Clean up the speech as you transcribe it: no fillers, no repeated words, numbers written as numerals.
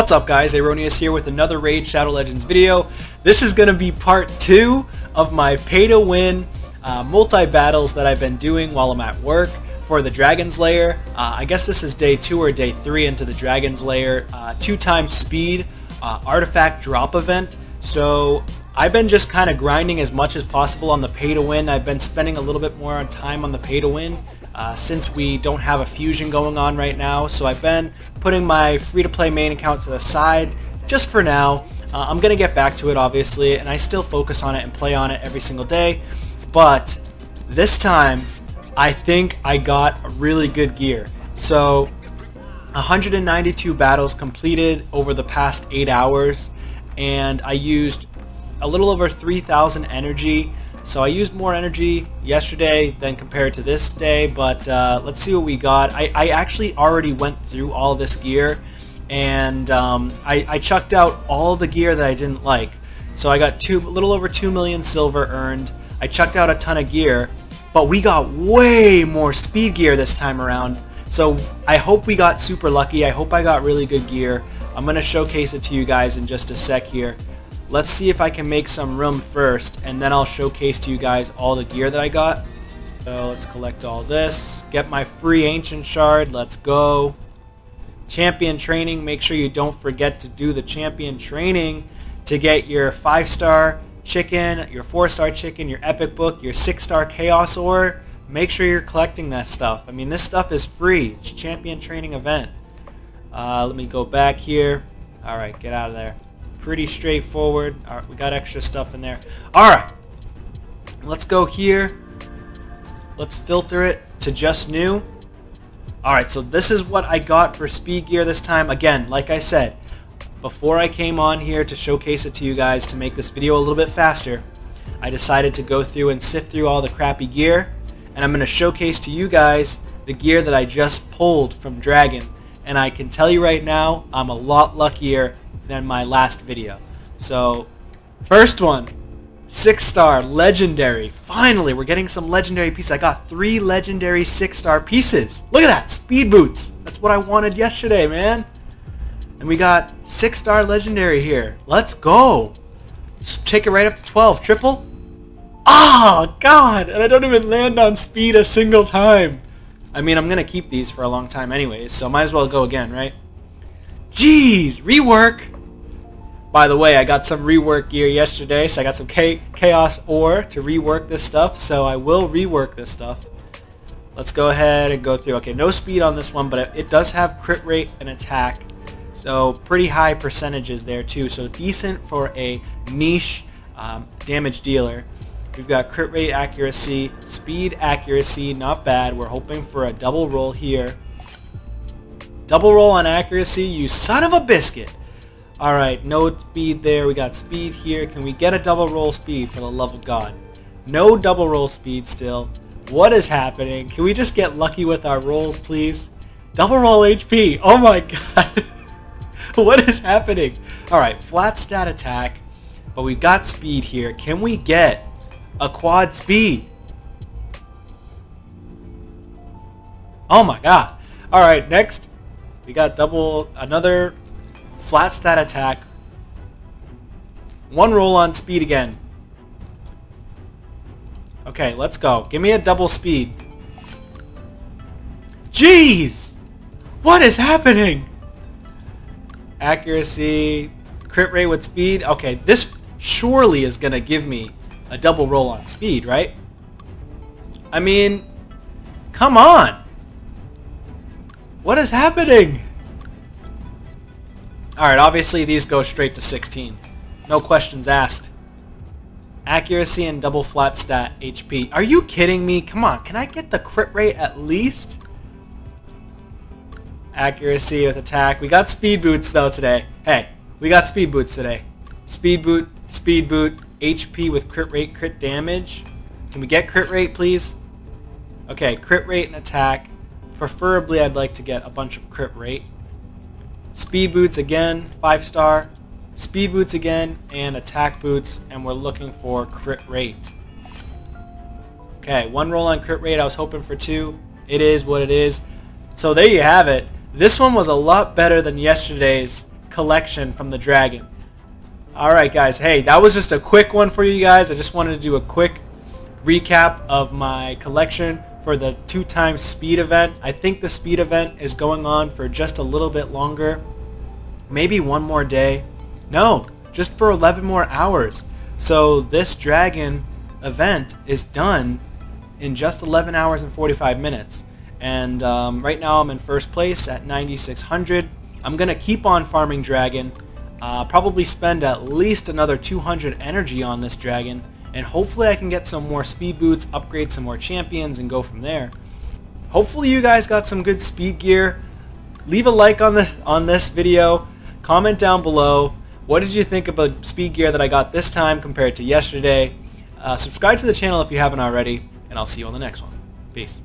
What's up guys, Erroneous here with another Raid Shadow Legends video. This is going to be part 2 of my pay-to-win multi-battles that I've been doing while I'm at work for the Dragon's Lair. I guess this is day 2 or day 3 into the Dragon's Lair 2x speed artifact drop event. So I've been just kind of grinding as much as possible on the pay-to-win. I've been spending a little bit more time on the pay-to-win. Since we don't have a fusion going on right now, so I've been putting my free-to-play main account to the side just for now. I'm gonna get back to it obviously, and I still focus on it and play on it every single day, but this time I think I got really good gear. So 192 battles completed over the past 8 hours, and I used a little over 3,000 energy. So I used more energy yesterday than compared to this day, but let's see what we got. I actually already went through all this gear, and I chucked out all the gear that I didn't like. So I got a little over 2 million silver earned. I chucked out a ton of gear, but we got way more speed gear this time around. So I hope we got super lucky. I hope I got really good gear. I'm going to showcase it to you guys in just a sec here. Let's see if I can make some room first, and then I'll showcase to you guys all the gear that I got. So let's collect all this, get my free ancient shard, let's go. Champion training, make sure you don't forget to do the champion training to get your 5-star chicken, your 4-star chicken, your epic book, your 6-star chaos ore. Make sure you're collecting that stuff. I mean, this stuff is free. It's a champion training event. Let me go back here. Alright, get out of there. Pretty straightforward. All right, we got extra stuff in there. Alright, let's go here. Let's filter it to just new. Alright, so this is what I got for speed gear this time. Again, like I said, before I came on here to showcase it to you guys to make this video a little bit faster, I decided to go through and sift through all the crappy gear, and I'm going to showcase to you guys the gear that I just pulled from Dragon. And I can tell you right now, I'm a lot luckier than my last video. So first one, 6-star legendary. Finally, we're getting some legendary pieces. I got 3 legendary 6-star pieces. Look at that, speed boots. That's what I wanted yesterday, man. And we got 6-star legendary here. Let's go. Let's take it right up to 12. Triple. Oh god, and I don't even land on speed a single time. I mean, I'm gonna keep these for a long time anyways, so might as well go again, right? Jeez, rework. By the way, I got some rework gear yesterday, so I got some chaos ore to rework this stuff, so I will rework this stuff. Let's go ahead and go through. Okay, no speed on this one, but it does have crit rate and attack, so pretty high percentages there too, so decent for a niche damage dealer. We've got crit rate accuracy, speed accuracy, not bad. We're hoping for a double roll here. Double roll on accuracy, you son of a biscuit. Alright, no speed there. We got speed here. Can we get a double roll speed, for the love of God? No double roll speed still. What is happening? Can we just get lucky with our rolls, please? Double roll HP. Oh my god. What is happening? Alright, flat stat attack. But we've got speed here. Can we get a quad speed? Oh my god. Alright, next. We got another flat stat attack. 1 roll on speed again. Okay, let's go. Give me a double speed. Jeez! What is happening? Accuracy, crit rate with speed. Okay, this surely is gonna give me a double roll on speed, right? I mean, come on! What is happening? Alright, obviously these go straight to 16. No questions asked. Accuracy and double flat stat HP. Are you kidding me? Come on, can I get the crit rate at least? Accuracy with attack. We got speed boots though today. Hey, we got speed boots today. Speed boot, HP with crit rate, crit damage. Can we get crit rate, please? Okay, crit rate and attack. Preferably, I'd like to get a bunch of crit rate. Speed boots again, 5-star. Speed boots again, and attack boots, and we're looking for crit rate. Okay, 1 roll on crit rate. I was hoping for 2. It is what it is. So there you have it. This one was a lot better than yesterday's collection from the dragon. Alright guys, hey, that was just a quick one for you guys. I just wanted to do a quick recap of my collection for the 2-time speed event. I think the speed event is going on for just a little bit longer. Maybe one more day. No, just for 11 more hours. So this dragon event is done in just 11 hours and 45 minutes. And right now I'm in first place at 9,600. I'm going to keep on farming dragon, probably spend at least another 200 energy on this dragon, and hopefully I can get some more speed boots, upgrade some more champions, and go from there. Hopefully you guys got some good speed gear. Leave a like on this video. Comment down below, what did you think about speed gear that I got this time compared to yesterday? Subscribe to the channel if you haven't already, and I'll see you on the next one. Peace.